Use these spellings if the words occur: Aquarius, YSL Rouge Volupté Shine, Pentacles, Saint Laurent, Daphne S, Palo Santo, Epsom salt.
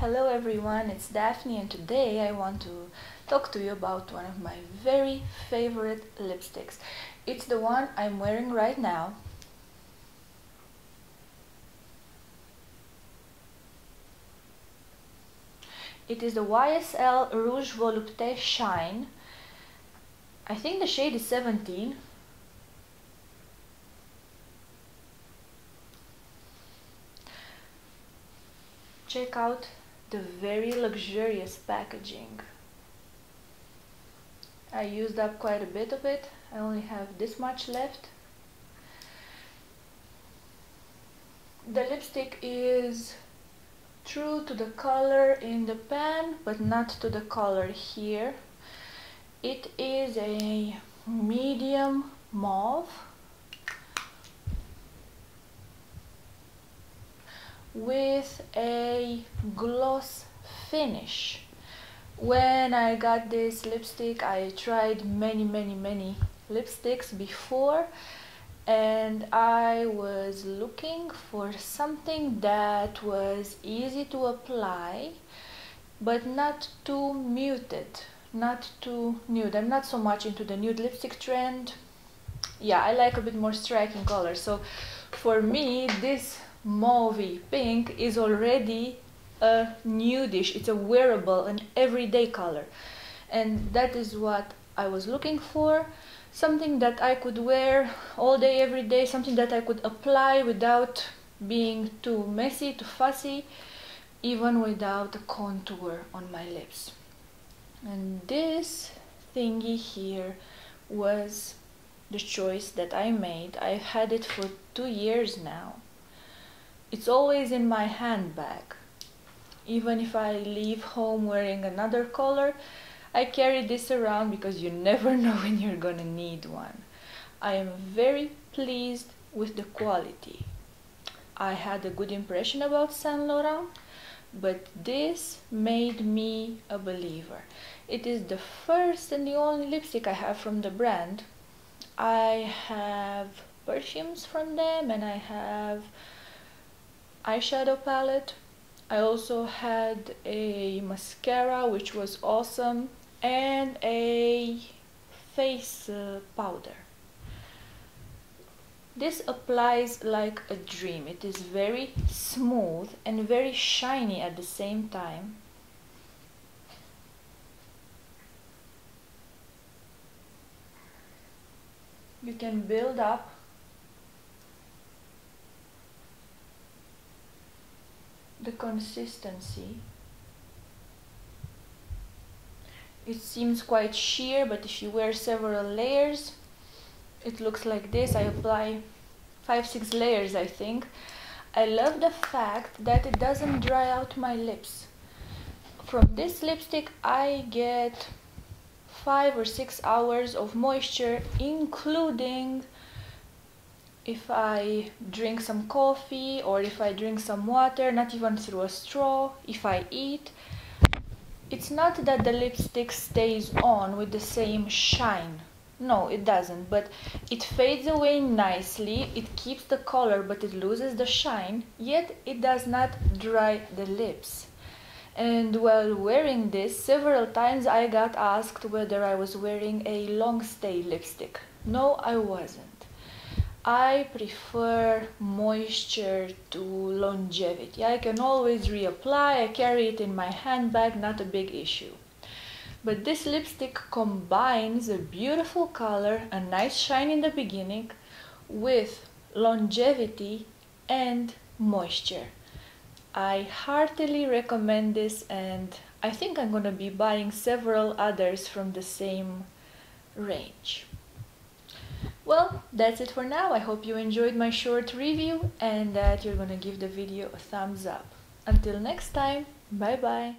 Hello everyone, it's Daphne and today I want to talk to you about one of my very favorite lipsticks. It's the one I'm wearing right now. It is the YSL Rouge Volupté Shine. I think the shade is 17. Check out the very luxurious packaging. I used up quite a bit of it. I only have this much left. The lipstick is true to the color in the pan, but not to the color here. It is a medium mauve with a gloss finish. When I got this lipstick, I tried many lipsticks before, and I was looking for something that was easy to apply but not too muted, not too nude. I'm not so much into the nude lipstick trend. Yeah, I like a bit more striking color, so for me this mauvey pink is already a nudish, it's a wearable, an everyday color, and that is what I was looking for, something that I could wear all day, every day, something that I could apply without being too messy, too fussy, even without a contour on my lips. And this thingy here was the choice that I made. I've had it for 2 years now. It's always in my handbag. Even if I leave home wearing another color, I carry this around because you never know when you're gonna need one. I am very pleased with the quality. I had a good impression about Saint Laurent, but this made me a believer. It is the first and the only lipstick I have from the brand. I have perfumes from them and I have eyeshadow palette. I also had a mascara which was awesome and a face powder. This applies like a dream. It is very smooth and very shiny at the same time. You can build up. The consistency, it seems quite sheer, but if you wear several layers it looks like this. I apply 5-6 layers, I think. I love the fact that it doesn't dry out my lips. From this lipstick I get 5 or 6 hours of moisture, including if I drink some coffee or if I drink some water, not even through a straw, if I eat. It's not that the lipstick stays on with the same shine. No, it doesn't, but it fades away nicely, it keeps the color but it loses the shine, yet it does not dry the lips. And while wearing this, several times I got asked whether I was wearing a long stay lipstick. No, I wasn't. I prefer moisture to longevity. I can always reapply, I carry it in my handbag, not a big issue. But this lipstick combines a beautiful color, a nice shine in the beginning, with longevity and moisture. I heartily recommend this, and I think I'm gonna be buying several others from the same range. Well, that's it for now. I hope you enjoyed my short review and that you're gonna give the video a thumbs up. Until next time, bye bye!